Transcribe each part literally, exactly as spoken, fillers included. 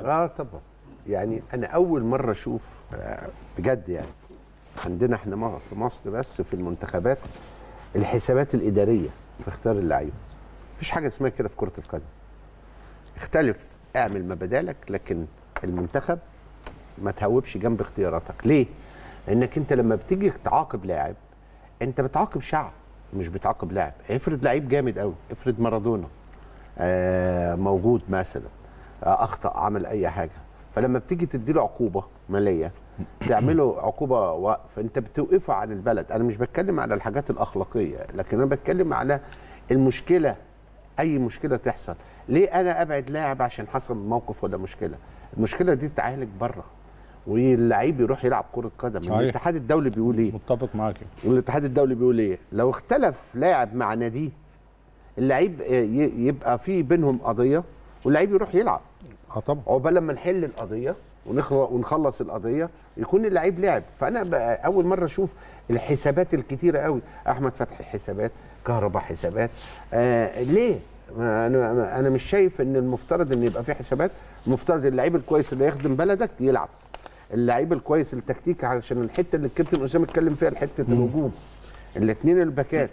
اه طبعا. يعني انا اول مره اشوف بجد، يعني عندنا احنا في مصر بس في المنتخبات الحسابات الاداريه في اختيار اللعيبه، مفيش حاجه اسمها كده في كره القدم. اختلف، اعمل ما بدالك، لكن المنتخب ما تهوبش جنب اختياراتك. ليه؟ لانك انت لما بتيجي تعاقب لاعب انت بتعاقب شعب مش بتعاقب لاعب. افرض لعيب جامد قوي، افرض مارادونا آه موجود مثلا، آه اخطا، عمل اي حاجه، فلما بتيجي تديله عقوبه ماليه تعمله عقوبه وقف، انت بتوقفه عن البلد. انا مش بتكلم على الحاجات الاخلاقيه، لكن انا بتكلم على المشكله، اي مشكله تحصل. ليه انا ابعد لاعب عشان حصل موقف ولا مشكله؟ المشكله دي تتعالج بره واللعيب يروح يلعب كره قدم. الاتحاد الدولي بيقول ايه؟ متفق معاك. الاتحاد الدولي بيقول ايه؟ لو اختلف لاعب مع ناديه اللعيب يبقى في بينهم قضيه واللعيب يروح يلعب. اه طبعا. عقبال لما نحل القضيه ونخلص القضيه يكون اللعيب لعب. فانا بقى اول مره اشوف الحسابات الكتيره قوي، احمد فتحي حسابات، كهرباء حسابات. آه ليه؟ انا انا مش شايف ان المفترض ان يبقى في حسابات. المفترض اللعيب الكويس اللي يخدم بلدك يلعب، اللعيب الكويس التكتيك، عشان الحته اللي الكابتن اسامه اتكلم فيها، الحته الهجوم. الاثنين الباكات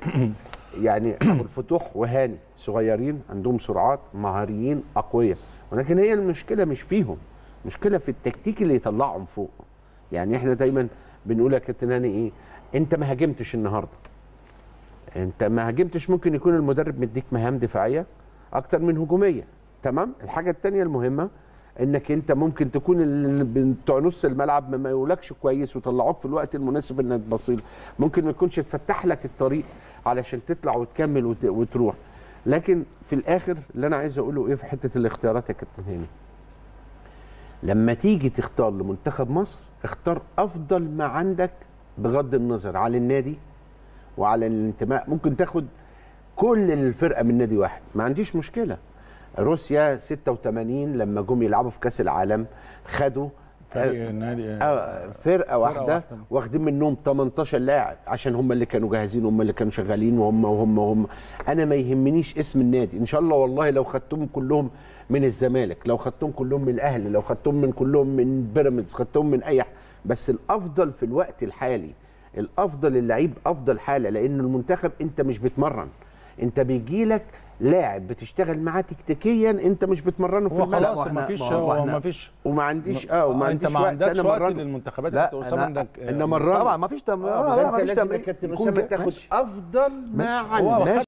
يعني ابو الفتوح وهاني صغيرين عندهم سرعات، مهاريين اقوياء، ولكن هي المشكله مش فيهم، مشكله في التكتيك اللي يطلعهم فوق. يعني احنا دايما بنقول يا كابتن هاني ايه؟ انت ما هاجمتش النهارده. انت ما هاجمتش، ممكن يكون المدرب مديك مهام دفاعيه اكتر من هجوميه، تمام؟ الحاجه الثانيه المهمه انك انت ممكن تكون بتوع نص الملعب ما يقولكش كويس وطلعوك في الوقت المناسب انك تبصيل، ممكن ما يكونش اتفتح لك الطريق علشان تطلع وتكمل وت... وتروح. لكن في الاخر اللي انا عايز اقوله ايه في حته الاختيارات يا كابتن هاني؟ لما تيجي تختار لمنتخب مصر اختار افضل ما عندك بغض النظر على النادي وعلى الانتماء. ممكن تاخد كل الفرقه من نادي واحد، ما عنديش مشكله. روسيا ستة وثمانين لما جم يلعبوا في كاس العالم خدوا فرقه, فرقة واحده واخدين منهم ثمانية عشر لاعب عشان هم اللي كانوا جاهزين، هم اللي كانوا شغالين، وهم وهم وهم. انا ما يهمنيش اسم النادي ان شاء الله. والله لو خدتهم كلهم من الزمالك، لو خدتهم كلهم من الاهلي، لو خدتهم من كلهم من بيراميدز، خدتهم من اي حاجة. بس الافضل في الوقت الحالي، الافضل اللعيب افضل حاله، لان المنتخب انت مش بتمرن، انت بيجيلك لاعب بتشتغل معاه تكتيكيا انت مش بتمرنه في الملعب. خلاص مفيش ومفيش وما عنديش اه وما عنديش وقت. انا مرنت للمنتخبات اللي اسامه انك ان مرنت طبعا مفيش تمرين. اه مفيش تمرين. كابتن اسامه تاخد افضل ما عندك.